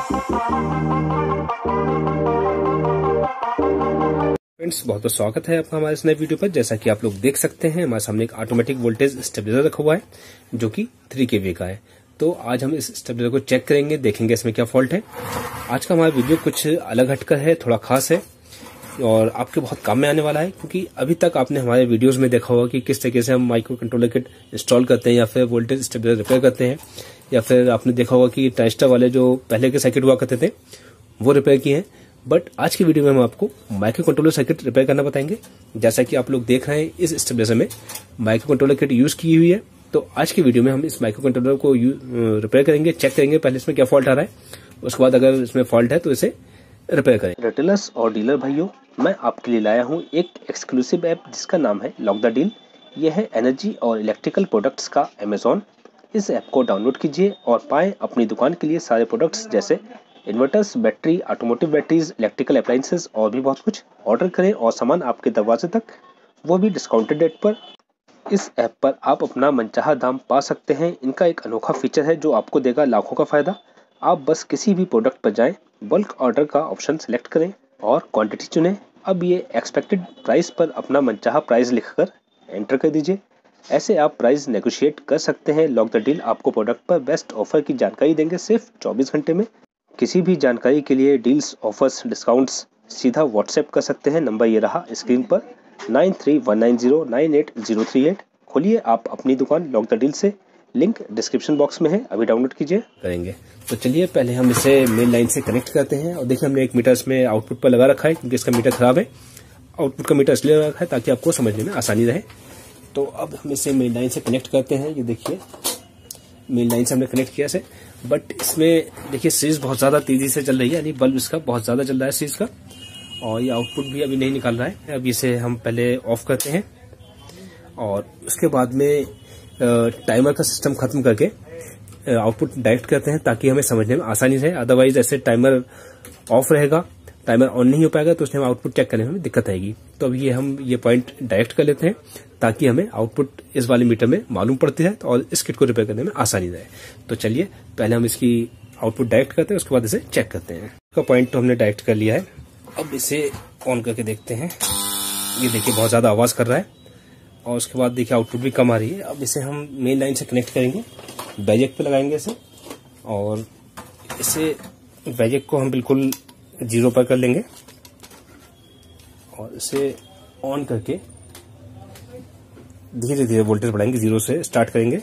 Friends बहुत बहुत स्वागत है आपका हमारे इस नए वीडियो पर। जैसा कि आप लोग देख सकते हैं हमारे सामने एक ऑटोमेटिक वोल्टेज स्टेबलाइजर रखा हुआ है जो कि 3 kV का है। तो आज हम इस स्टेबलाइजर को चेक करेंगे, देखेंगे इसमें क्या फॉल्ट है। आज का हमारा वीडियो कुछ अलग हटकर है, थोड़ा खास है और आपके बहुत काम में आने वाला है, क्योंकि अभी तक आपने हमारे वीडियोस में देखा होगा कि किस तरीके से हम माइक्रो कंट्रोलर किट इंस्टॉल करते हैं या फिर वोल्टेज स्टेबलाइजर रिपेयर करते हैं, या फिर आपने देखा होगा कि टाइस्टर वाले जो पहले के सर्किट हुआ करते थे वो रिपेयर किए हैं। बट आज की वीडियो में हम आपको माइक्रो कंट्रोलर सर्किट रिपेयर करना बताएंगे। जैसा कि आप लोग देख रहे हैं इस स्टेबलाइजर में माइक्रो कंट्रोलर किट यूज की हुई है। तो आज की वीडियो में हम इस माइक्रो कंट्रोलर को रिपेयर करेंगे, चेक करेंगे पहले इसमें क्या फॉल्ट आ रहा है, उसके बाद अगर इसमें फॉल्ट है तो इसे रिपेयर करें। रिटेलर्स और डीलर भाइयों, मैं आपके लिए लाया हूँ एक एक्सक्लूसिव ऐप जिसका नाम है लॉक द डील। यह है एनर्जी और इलेक्ट्रिकल प्रोडक्ट्स का अमेजॉन। इस ऐप को डाउनलोड कीजिए और पाएं अपनी दुकान के लिए सारे प्रोडक्ट्स जैसे inverters, battery, automotive batteries, electrical appliances और भी बहुत कुछ। ऑर्डर करें और सामान आपके दरवाजे तक, वो भी डिस्काउंटेड रेट पर। इस ऐप पर आप अपना मनचाहा दाम पा सकते हैं। इनका एक अनोखा फीचर है जो आपको देगा लाखों का फ़ायदा। आप बस किसी भी प्रोडक्ट पर जाएं, बल्क ऑर्डर का ऑप्शन सेलेक्ट करें और क्वांटिटी चुनें। अब ये एक्सपेक्टेड प्राइस पर अपना मनचाहा प्राइस लिखकर एंटर कर दीजिए। ऐसे आप प्राइस नेगोशिएट कर सकते हैं। लॉक द डील आपको प्रोडक्ट पर बेस्ट ऑफर की जानकारी देंगे सिर्फ 24 घंटे में। किसी भी जानकारी के लिए डील्स, ऑफर्स, डिस्काउंट्स सीधा व्हाट्सएप कर सकते हैं। नंबर ये रहा स्क्रीन पर 9319098038। खोलिए आप अपनी दुकान लॉक द डील से। लिंक डिस्क्रिप्शन बॉक्स में है, अभी डाउनलोड कीजिए करेंगे। तो चलिए पहले हम इसे मेन लाइन से कनेक्ट करते हैं और देखिए हमने एक मीटर इसमें आउटपुट पर लगा रखा है क्योंकि इसका मीटर खराब है। आउटपुट का मीटर इसलिए लगा रखा है ताकि आपको समझने में आसानी रहे। तो अब हम इसे मेन लाइन से कनेक्ट करते हैं। ये देखिए मेन लाइन से हमने कनेक्ट किया इसे, बट इसमें देखिए सीरीज बहुत ज़्यादा तेजी से चल रही है, यानी बल्ब इसका बहुत ज़्यादा चल रहा है सीरीज का, और ये आउटपुट भी अभी नहीं निकाल रहा है। अब इसे हम पहले ऑफ करते हैं और उसके बाद में टाइमर का सिस्टम खत्म करके आउटपुट डायरेक्ट करते हैं ताकि हमें समझने में आसानी रहे। अदरवाइज ऐसे टाइमर ऑफ रहेगा, टाइमर ऑन नहीं हो पाएगा तो उसमें आउटपुट चेक करने में दिक्कत आएगी। तो अब ये हम ये पॉइंट डायरेक्ट कर लेते हैं ताकि हमें आउटपुट इस वाले मीटर में मालूम पड़ती है और इस किट को रिपेयर करने में आसानी रहे। तो चलिए पहले हम इसकी आउटपुट डायरेक्ट करते हैं, उसके बाद इसे चेक करते हैं। इसका पॉइंट तो हमने डायरेक्ट कर लिया है। अब इसे ऑन करके देखते हैं। ये देखिए बहुत ज़्यादा आवाज़ कर रहा है और उसके बाद देखिए आउटपुट भी कम आ रही है। अब इसे हम मेन लाइन से कनेक्ट करेंगे, बैजेक पे लगाएंगे इसे, और इसे बैजेक को हम बिल्कुल 0 पर कर लेंगे और इसे ऑन करके धीरे धीरे वोल्टेज बढ़ाएंगे, 0 से स्टार्ट करेंगे।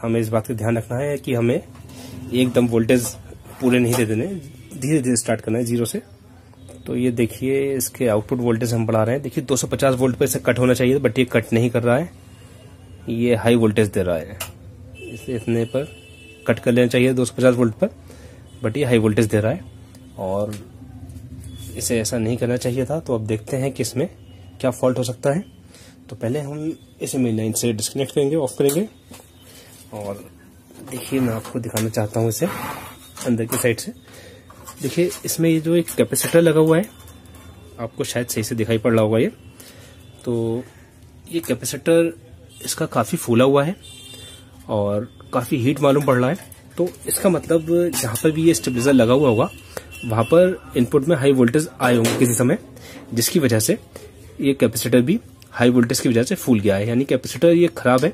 हमें इस बात का ध्यान रखना है कि हमें एकदम वोल्टेज पूरे नहीं दे देने, धीरे धीरे स्टार्ट करना है 0 से। तो ये देखिए इसके आउटपुट वोल्टेज हम बढ़ा रहे हैं। देखिए 250 वोल्ट पर इसे कट होना चाहिए बट ये कट नहीं कर रहा है, ये हाई वोल्टेज दे रहा है, इसलिए इतने पर कट कर लेना चाहिए 250 वोल्ट पर, बट ये हाई वोल्टेज दे रहा है और इसे ऐसा नहीं करना चाहिए था। तो अब देखते हैं कि इसमें क्या फॉल्ट हो सकता है। तो पहले हम इसे मेन लाइन से डिस्कनेक्ट करेंगे, ऑफ करेंगे, और देखिए मैं आपको दिखाना चाहता हूँ इसे अंदर की साइड से। देखिए इसमें ये जो एक कैपेसिटर लगा हुआ है, आपको शायद सही से दिखाई पड़ रहा होगा ये। तो ये कैपेसिटर इसका काफ़ी फूला हुआ है और काफ़ी हीट मालूम पड़ रहा है। तो इसका मतलब जहाँ पर भी ये स्टेबलाइजर लगा हुआ होगा वहाँ पर इनपुट में हाई वोल्टेज आए होंगे किसी समय, जिसकी वजह से ये कैपेसिटर भी हाई वोल्टेज की वजह से फूल गया है, यानी कैपेसिटर ये ख़राब है।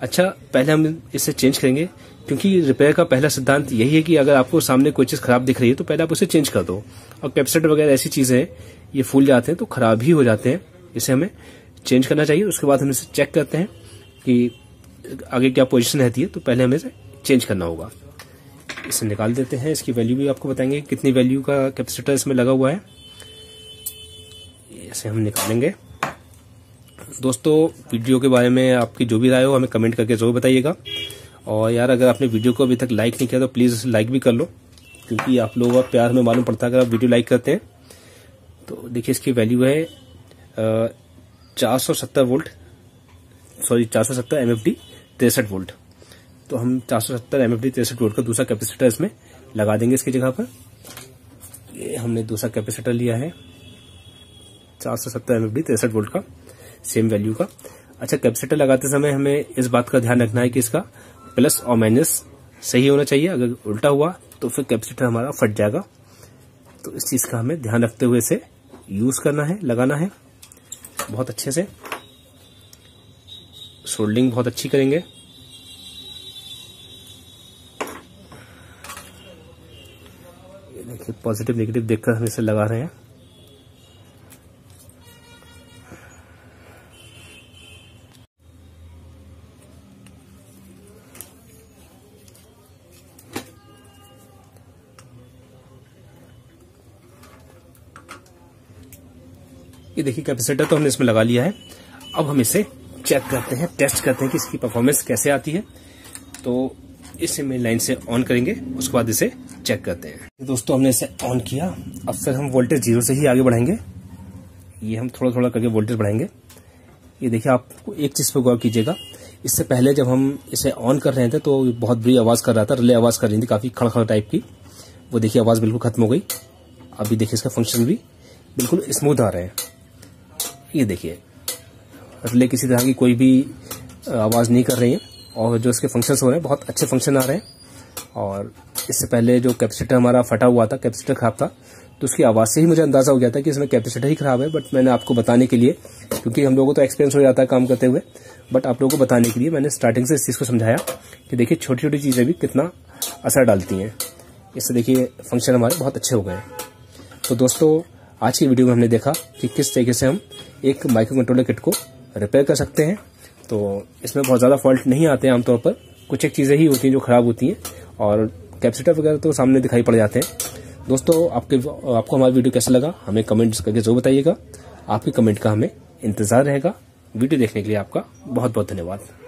अच्छा पहले हम इसे चेंज करेंगे क्योंकि रिपेयर का पहला सिद्धांत यही है कि अगर आपको सामने कोई चीज़ खराब दिख रही है तो पहले आप उसे चेंज कर दो। और कैपेसिटर वगैरह ऐसी चीज़ें हैं, ये फूल जाते हैं तो खराब ही हो जाते हैं, इसे हमें चेंज करना चाहिए। उसके बाद हम इसे चेक करते हैं कि आगे क्या पोजीशन रहती है, तो पहले हमें इसे चेंज करना होगा। इसे निकाल देते हैं, इसकी वैल्यू भी आपको बताएंगे कितनी वैल्यू का कैपेसिटर इसमें लगा हुआ है। इसे हम निकालेंगे। दोस्तों वीडियो के बारे में आपकी जो भी राय हो हमें कमेंट करके ज़रूर बताइएगा। और यार अगर आपने वीडियो को अभी तक लाइक नहीं किया तो प्लीज़ लाइक भी कर लो, क्योंकि आप लोगों का प्यार में मालूम पड़ता है अगर आप वीडियो लाइक करते हैं। तो देखिए इसकी वैल्यू है 470 वोल्ट, सॉरी 470 एमएफडी 63 वोल्ट। तो हम 470 एमएफडी 63 वोल्ट का दूसरा कैपेसिटर इसमें लगा देंगे। इसकी जगह पर ये हमने दूसरा कैपेसिटर लिया है 470 एमएफडी 63 वोल्ट का, सेम वैल्यू का। अच्छा कैपेसिटर लगाते समय हमें इस बात का ध्यान रखना है कि इसका प्लस और माइनस सही होना चाहिए, अगर उल्टा हुआ तो फिर कैपेसिटर हमारा फट जाएगा। तो इस चीज का हमें ध्यान रखते हुए इसे यूज करना है, लगाना है बहुत अच्छे से। सोल्डरिंग बहुत अच्छी करेंगे। देखिए पॉजिटिव नेगेटिव देखकर हम इसे लगा रहे हैं। ये देखिए कैपेसिटर तो हमने इसमें लगा लिया है। अब हम इसे चेक करते हैं, टेस्ट करते हैं कि इसकी परफॉर्मेंस कैसे आती है। तो इसे मेन लाइन से ऑन करेंगे, उसके बाद इसे चेक करते हैं। दोस्तों हमने इसे ऑन किया, अब फिर हम वोल्टेज जीरो से ही आगे बढ़ाएंगे। ये हम थोड़ा थोड़ा करके वोल्टेज बढ़ाएंगे। ये देखिए आपको एक चीज पर गौर कीजिएगा, इससे पहले जब हम इसे ऑन कर रहे थे तो बहुत बुरी आवाज़ कर रहा था, रिले आवाज़ कर रही थी काफ़ी खड़खड़ टाइप की। वो देखिए आवाज़ बिल्कुल खत्म हो गई। अभी देखिए इसका फंक्शन भी बिल्कुल स्मूथ आ रहा है। ये देखिए रिले किसी तरह की कोई भी आवाज़ नहीं कर रही है और जो इसके फंक्शंस हो रहे हैं बहुत अच्छे फंक्शन आ रहे हैं। और इससे पहले जो कैपेसिटर हमारा फटा हुआ था, कैपेसिटर खराब था, तो उसकी आवाज़ से ही मुझे अंदाज़ा हो गया था कि इसमें कैपेसिटर ही खराब है। बट मैंने आपको बताने के लिए, क्योंकि हम लोगों को तो एक्सपीरियंस हो जाता है काम करते हुए, बट आप लोगों को बताने के लिए मैंने स्टार्टिंग से इस चीज़ को समझाया कि देखिए छोटी छोटी चीज़ें भी कितना असर डालती हैं। इससे देखिए फंक्शन हमारे बहुत अच्छे हो गए हैं। तो दोस्तों आज की वीडियो में हमने देखा कि किस तरीके से हम एक माइक्रो कंट्रोलर किट को रिपेयर कर सकते हैं। तो इसमें बहुत ज़्यादा फॉल्ट नहीं आते हैं आमतौर पर, कुछ एक चीज़ें ही होती हैं जो ख़राब होती हैं और कैपेसिटर वगैरह तो सामने दिखाई पड़ जाते हैं। दोस्तों आपको हमारा वीडियो कैसा लगा हमें कमेंट्स करके जरूर बताइएगा। आपके कमेंट का हमें इंतज़ार रहेगा। वीडियो देखने के लिए आपका बहुत बहुत धन्यवाद।